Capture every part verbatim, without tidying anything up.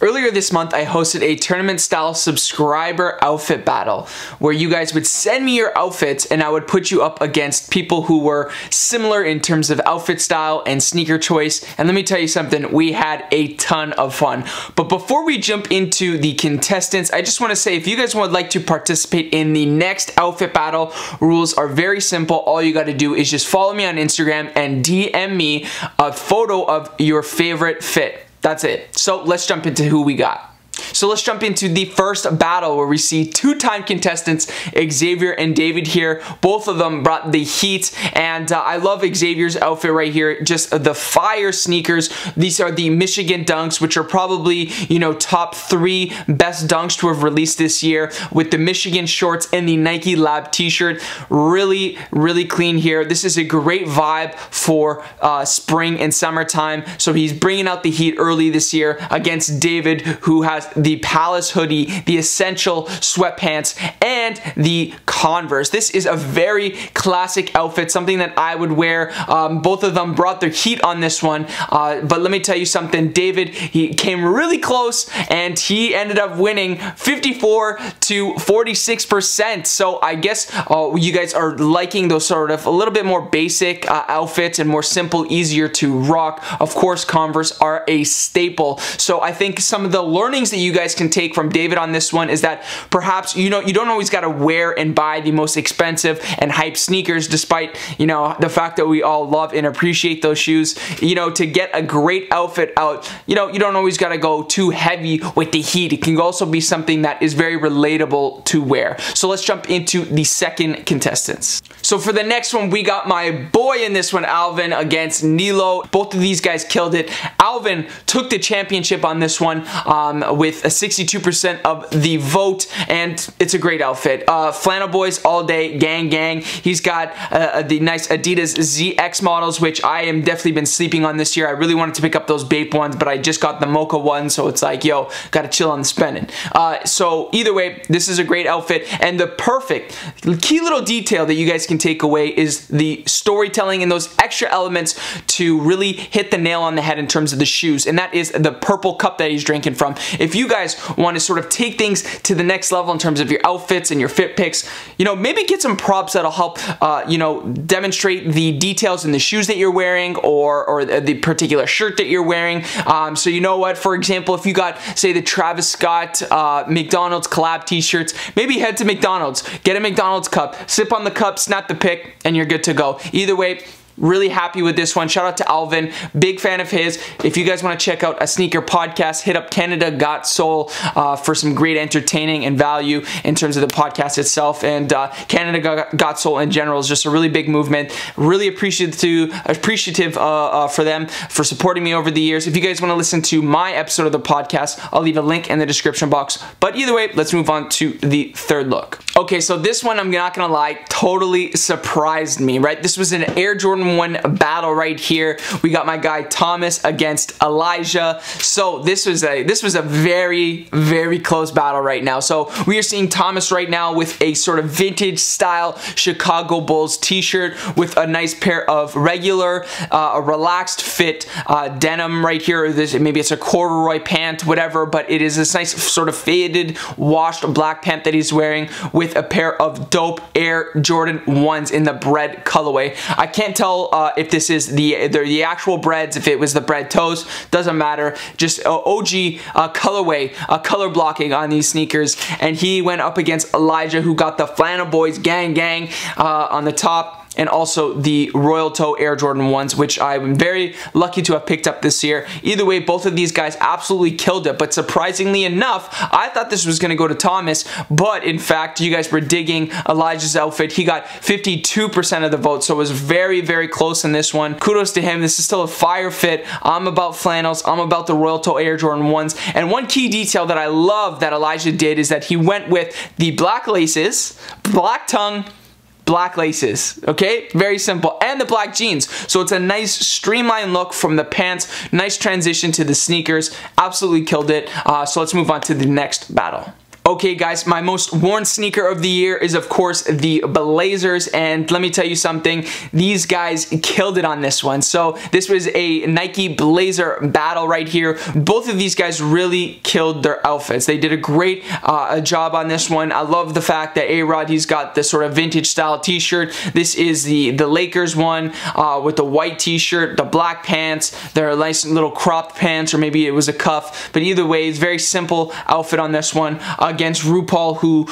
Earlier this month, I hosted a tournament-style subscriber outfit battle where you guys would send me your outfits and I would put you up against people who were similar in terms of outfit style and sneaker choice. And let me tell you something, we had a ton of fun. But before we jump into the contestants, I just want to say if you guys would like to participate in the next outfit battle, rules are very simple. All you got to do is just follow me on Instagram and D M me a photo of your favorite fit. That's it. So let's jump into who we got. So let's jump into the first battle where we see two-time contestants Xavier and David here. Both of them brought the heat, and uh, I love Xavier's outfit right here. Just the fire sneakers. These are the Michigan dunks, which are probably, you know, top three best dunks to have released this year, with the Michigan shorts and the Nike Lab t-shirt. Really, really clean here. This is a great vibe for uh, spring and summertime. So he's bringing out the heat early this year against David, who has the Palace hoodie, the essential sweatpants, and the Converse. This is a very classic outfit, something that I would wear. Um, both of them brought their heat on this one, uh, but let me tell you something. David, he came really close, and he ended up winning fifty-four to forty-six percent. So I guess uh, you guys are liking those sort of a little bit more basic uh, outfits and more simple, easier to rock. Of course, Converse are a staple. So I think some of the learnings that you guys can take from David on this one is that perhaps, you know, you don't always got to wear and buy the most expensive and hype sneakers, despite, you know, the fact that we all love and appreciate those shoes. You know, to get a great outfit out, you know, you don't always got to go too heavy with the heat. It can also be something that is very relatable to wear. So let's jump into the second contestants. So for the next one, we got my boy in this one, Alvin, against Nilo. Both of these guys killed it. Alvin took the championship on this one um, with a sixty-two percent of the vote, and it's a great outfit. Uh, flannel boys all day, gang gang. He's got uh, the nice Adidas Z X models, which I am definitely been sleeping on this year. I really wanted to pick up those Bape ones, but I just got the Mocha one, so it's like, yo, gotta chill on the spending. Uh, so either way, this is a great outfit, and the perfect key little detail that you guys can take away is the storytelling and those extra elements to really hit the nail on the head in terms of the shoes, and that is the purple cup that he's drinking from. If you guys want to sort of take things to the next level in terms of your outfits and your fit picks, you know, maybe get some props that'll help, uh, you know, demonstrate the details in the shoes that you're wearing, or, or the particular shirt that you're wearing. Um, so you know what, for example, if you got, say, the Travis Scott uh, McDonald's collab t-shirts, maybe head to McDonald's, get a McDonald's cup, sip on the cup, snap the pick, and you're good to go. Either way, really happy with this one. Shout out to Alvin, big fan of his. If you guys want to check out a sneaker podcast, hit up Canada Got Soul uh, for some great entertaining and value in terms of the podcast itself. And uh, Canada Got Soul in general is just a really big movement. Really appreciative to, appreciative uh, uh, for them for supporting me over the years. If you guys want to listen to my episode of the podcast, I'll leave a link in the description box. But either way, let's move on to the third look. Okay, so this one, I'm not gonna lie, totally surprised me, right? This was an Air Jordan One battle right here. We got my guy Thomas against Elijah. So this was a this was a very very close battle right now. So we are seeing Thomas right now with a sort of vintage style Chicago Bulls t-shirt with a nice pair of regular, uh, a relaxed fit uh, denim right here. This, maybe it's a corduroy pant, whatever, but it is this nice sort of faded, washed black pant that he's wearing with a pair of dope Air Jordan ones in the bread colorway. I can't tell Uh, if this is the, the the actual breads, if it was the bread toast, doesn't matter. Just uh, O G uh, colorway, uh, color blocking on these sneakers. And he went up against Elijah, who got the flannel boys gang gang uh, on the top, and also the Royal Toe Air Jordan ones, which I'm very lucky to have picked up this year. Either way, both of these guys absolutely killed it, but surprisingly enough, I thought this was gonna go to Thomas, but in fact, you guys were digging Elijah's outfit. He got fifty-two percent of the vote, so it was very, very close in this one. Kudos to him, this is still a fire fit. I'm about flannels, I'm about the Royal Toe Air Jordan ones, and one key detail that I love that Elijah did is that he went with the black laces, black tongue, black laces, okay? Very simple. And the black jeans. So it's a nice streamlined look from the pants, nice transition to the sneakers. Absolutely killed it. Uh, so let's move on to the next battle. Okay guys, my most worn sneaker of the year is of course the Blazers, and let me tell you something, these guys killed it on this one. So this was a Nike Blazer battle right here. Both of these guys really killed their outfits. They did a great uh, job on this one. I love the fact that A-Rod, he's got this sort of vintage style t-shirt. This is the, the Lakers one uh, with the white t-shirt, the black pants, their nice little cropped pants, or maybe it was a cuff, but either way, it's very simple outfit on this one. Uh, against RuPaul, who,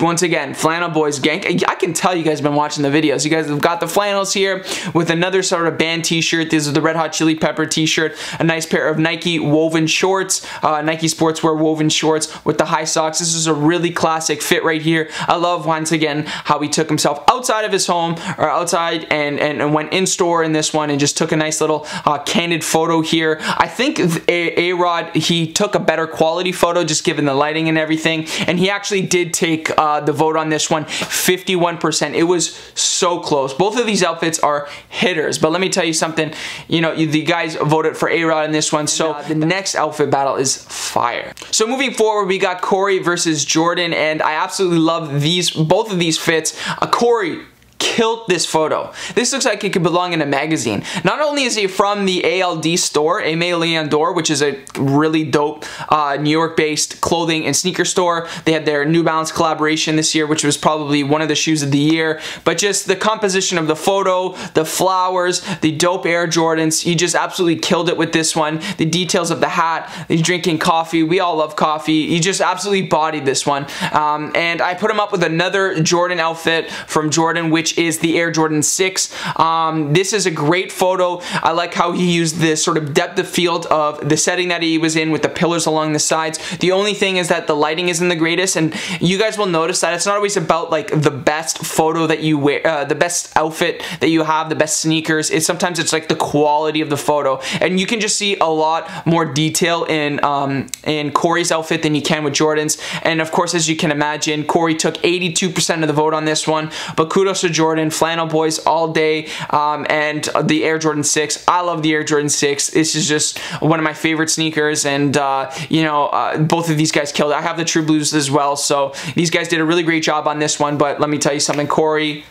once again, flannel boys gang. I can tell you guys have been watching the videos. You guys have got the flannels here with another sort of band t-shirt. This is the Red Hot Chili Pepper t-shirt. A nice pair of Nike woven shorts, uh, Nike sportswear woven shorts with the high socks. This is a really classic fit right here. I love, once again, how he took himself outside of his home, or outside, and, and, and went in store in this one and just took a nice little uh, candid photo here. I think A-Rod, he took a better quality photo just given the lighting and everything. And he actually did take uh, the vote on this one, fifty-one percent. It was so close. Both of these outfits are hitters, but let me tell you something. You know, you, the guys voted for A-Rod in this one, so uh, the next outfit battle is fire. So moving forward, we got Corey versus Jordan, and I absolutely love these, both of these fits. Uh, Corey killed this photo. This looks like it could belong in a magazine. Not only is he from the A L D store, Aimee Leandor, which is a really dope uh, New York-based clothing and sneaker store. They had their New Balance collaboration this year, which was probably one of the shoes of the year. But just the composition of the photo, the flowers, the dope Air Jordans, he just absolutely killed it with this one. The details of the hat, he's drinking coffee. We all love coffee. He just absolutely bodied this one. Um, and I put him up with another Jordan outfit from Jordan, which is the Air Jordan six. Um, this is a great photo. I like how he used this sort of depth of field of the setting that he was in with the pillars along the sides. The only thing is that the lighting isn't the greatest, and you guys will notice that it's not always about like the best photo that you wear, uh, the best outfit that you have, the best sneakers. It's sometimes it's like the quality of the photo, and you can just see a lot more detail in, um, in Corey's outfit than you can with Jordan's. And of course, as you can imagine, Corey took eighty-two percent of the vote on this one, but kudos to Jordan. Jordan, flannel boys all day, um, and the Air Jordan six. I love the Air Jordan six. This is just one of my favorite sneakers, and uh, you know, uh, both of these guys killed it. I have the True Blues as well, so these guys did a really great job on this one, but let me tell you something, Corey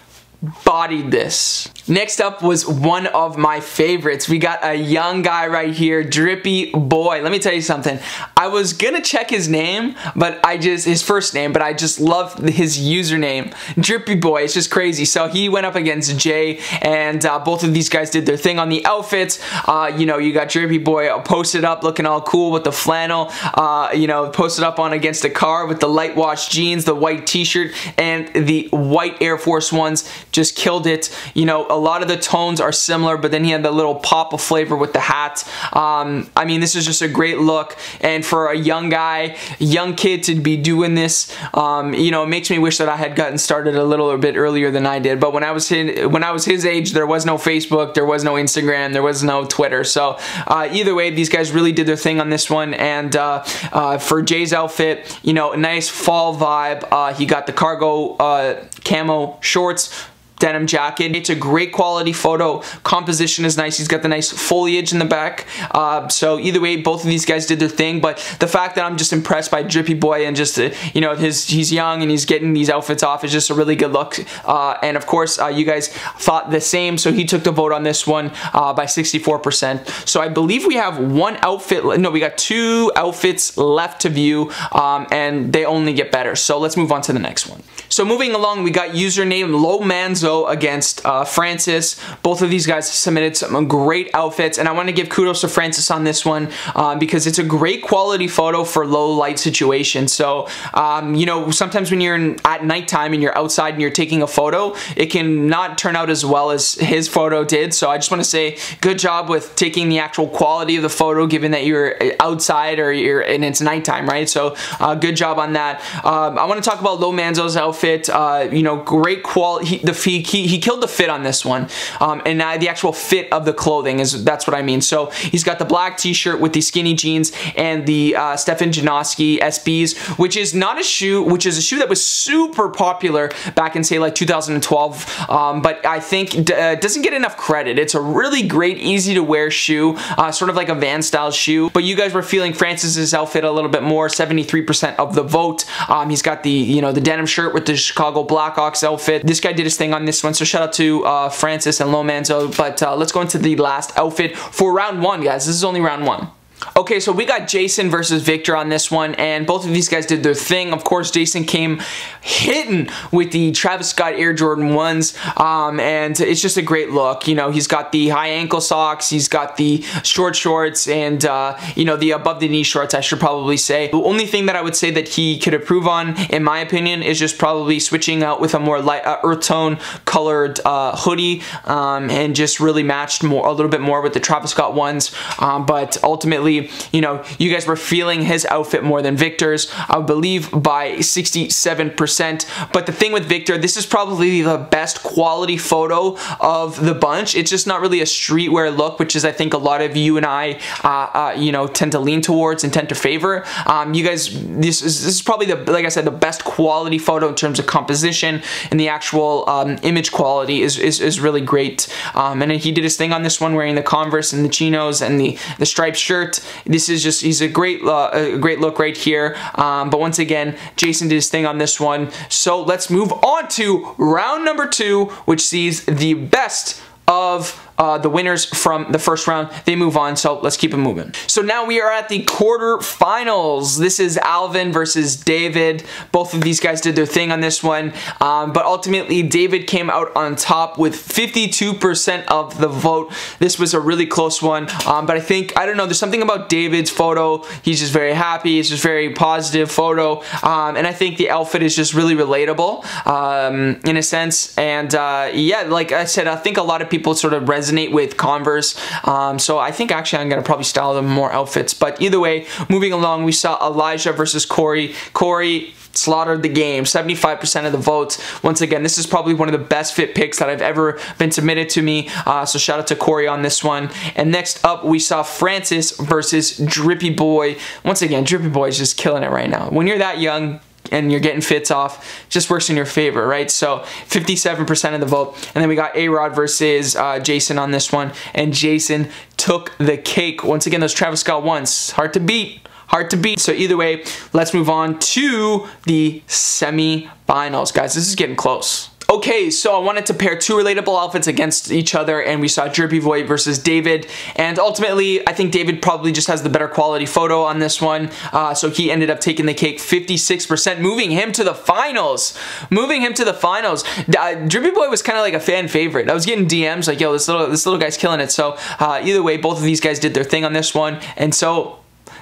bodied this. Next up was one of my favorites. We got a young guy right here, Drippy Boy. Let me tell you something. I was gonna check his name, but I just, his first name, but I just love his username. Drippy Boy, it's just crazy. So he went up against Jay, and uh, both of these guys did their thing on the outfits. Uh, you know, you got Drippy Boy posted up looking all cool with the flannel, uh, you know, posted up on against a car with the light wash jeans, the white t-shirt, and the white Air Force Ones. Just killed it. You know, a lot of the tones are similar, but then he had the little pop of flavor with the hat. Um, I mean, this is just a great look, and for a young guy, young kid to be doing this, um, you know, it makes me wish that I had gotten started a little bit earlier than I did. But when I was his, when I was his age, there was no Facebook, there was no Instagram, there was no Twitter. So uh, either way, these guys really did their thing on this one. And uh, uh, for Jay's outfit, you know, a nice fall vibe. Uh, he got the cargo uh, camo shorts, denim jacket. It's a great quality photo. Composition is nice. He's got the nice foliage in the back. Uh, so either way, both of these guys did their thing, but the fact that I'm just impressed by Drippy Boy and just, uh, you know, his he's young and he's getting these outfits off is just a really good look. Uh, and of course, uh, you guys thought the same, so he took the vote on this one uh, by sixty-four percent. So I believe we have one outfit, no, we got two outfits left to view, um, and they only get better. So let's move on to the next one. So moving along, we got username Lomanzo against uh, Francis. Both of these guys submitted some great outfits, and I want to give kudos to Francis on this one uh, because it's a great quality photo for low light situation. So um, you know, sometimes when you're in, at nighttime and you're outside and you're taking a photo, it can not turn out as well as his photo did. So I just want to say good job with taking the actual quality of the photo, given that you're outside or you're and it's nighttime, right? So uh, good job on that. Um, I want to talk about Lomanzo's outfit. fit, uh, you know, great quality. He, the he, he killed the fit on this one, um, and uh, the actual fit of the clothing is that's what I mean. So he's got the black t-shirt with the skinny jeans and the uh, Stefan Janoski S Bs, which is not a shoe, which is a shoe that was super popular back in say like two thousand twelve, um, but I think uh, doesn't get enough credit. It's a really great, easy to wear shoe, uh, sort of like a Van style shoe. But you guys were feeling Francis's outfit a little bit more. seventy-three percent of the vote. Um, he's got the you know the denim shirt with the Chicago Blackhawks outfit. This guy did his thing on this one, so shout out to uh, Francis and Lomanzo. But uh, let's go into the last outfit for round one, guys. This is only round one. Okay, so we got Jason versus Victor on this one, and both of these guys did their thing. Of course, Jason came hitting with the Travis Scott Air Jordan ones, um, and it's just a great look. You know, he's got the high ankle socks, he's got the short shorts, and, uh, you know, the above-the-knee shorts, I should probably say. The only thing that I would say that he could improve on, in my opinion, is just probably switching out with a more light uh, earth tone colored uh, hoodie, um, and just really matched more a little bit more with the Travis Scott ones, um, but ultimately, you know, you guys were feeling his outfit more than Victor's, I believe by sixty-seven percent. But the thing with Victor, this is probably the best quality photo of the bunch. It's just not really a streetwear look, which is, I think, a lot of you and I, uh, uh, you know, tend to lean towards and tend to favor. Um, you guys, this is, this is probably, the, like I said, the best quality photo in terms of composition, and the actual um, image quality is, is, is really great. Um, and he did his thing on this one, wearing the Converse and the chinos and the, the striped shirt. This is just, he's a great uh, a great look right here. Um, but once again, Jason did his thing on this one. So let's move on to round number two, which sees the best of uh, the winners from the first round. They move on, so let's keep it moving. So now we are at the quarterfinals. This is Alvin versus David. Both of these guys did their thing on this one, um, but ultimately David came out on top with fifty-two percent of the vote. This was a really close one, um, but I think, I don't know, there's something about David's photo. He's just very happy. It's just very positive photo, um, and I think the outfit is just really relatable, um, in a sense, and uh, yeah, like I said, I think a lot of people People sort of resonate with Converse, um, so I think actually I'm gonna probably style them more outfits. But either way, moving along, we saw Elijah versus Corey. Corey slaughtered the game, seventy-five percent of the votes. Once again, this is probably one of the best fit picks that I've ever been submitted to me, uh, so shout out to Corey on this one. And next up, we saw Francis versus Drippy Boy. Once again, Drippy Boy is just killing it right now. When you're that young and you're getting fits off, just works in your favor, right? So fifty-seven percent of the vote. And then we got A-Rod versus uh, Jason on this one, and Jason took the cake. Once again, those Travis Scott ones, hard to beat, hard to beat. So either way, let's move on to the semi-finals. Guys, this is getting close. Okay, so I wanted to pair two relatable outfits against each other, and we saw Drippy Boy versus David, and ultimately, I think David probably just has the better quality photo on this one, uh, so he ended up taking the cake, fifty-six percent, moving him to the finals, moving him to the finals. Uh, Drippy Boy was kind of like a fan favorite. I was getting D Ms like, yo, this little, this little guy's killing it, so uh, either way, both of these guys did their thing on this one, and so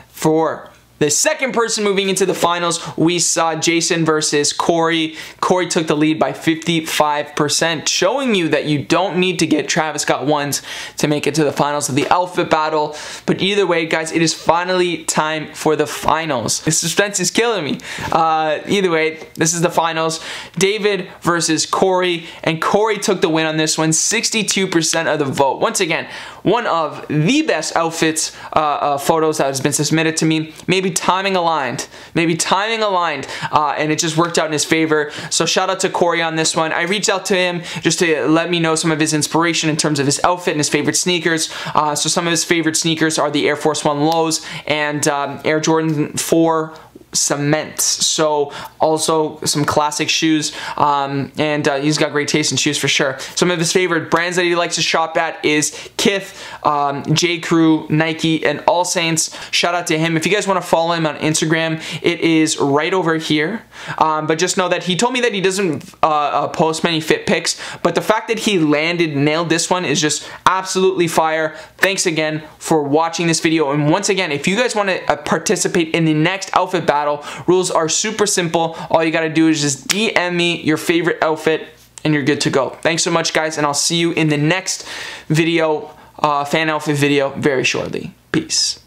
for the second person moving into the finals, we saw Jason versus Corey. Corey took the lead by fifty-five percent, showing you that you don't need to get Travis Scott ones to make it to the finals of the outfit battle. But either way, guys, it is finally time for the finals. The suspense is killing me. Uh, either way, this is the finals. David versus Corey, and Corey took the win on this one, sixty-two percent of the vote. Once again, one of the best outfits, uh, uh, photos that has been submitted to me. Maybe Maybe timing aligned, maybe timing aligned, uh, and it just worked out in his favor. So shout out to Corey on this one. I reached out to him just to let me know some of his inspiration in terms of his outfit and his favorite sneakers. Uh, so some of his favorite sneakers are the Air Force One lows and um, Air Jordan four cement, so also some classic shoes, um, and uh, he's got great taste in shoes for sure. Some of his favorite brands that he likes to shop at is Kith, um, J. Crew, Nike, and All Saints. Shout out to him. If you guys want to follow him on Instagram, it is right over here, um, but just know that he told me that he doesn't uh, uh, post many fit pics, but the fact that he landed, nailed this one is just absolutely fire. Thanks again for watching this video, and once again, if you guys want to uh, participate in the next outfit battle, rules are super simple. All you gotta do is just D M me your favorite outfit and you're good to go. Thanks so much, guys, and I'll see you in the next video, uh, fan outfit video, very shortly. Peace.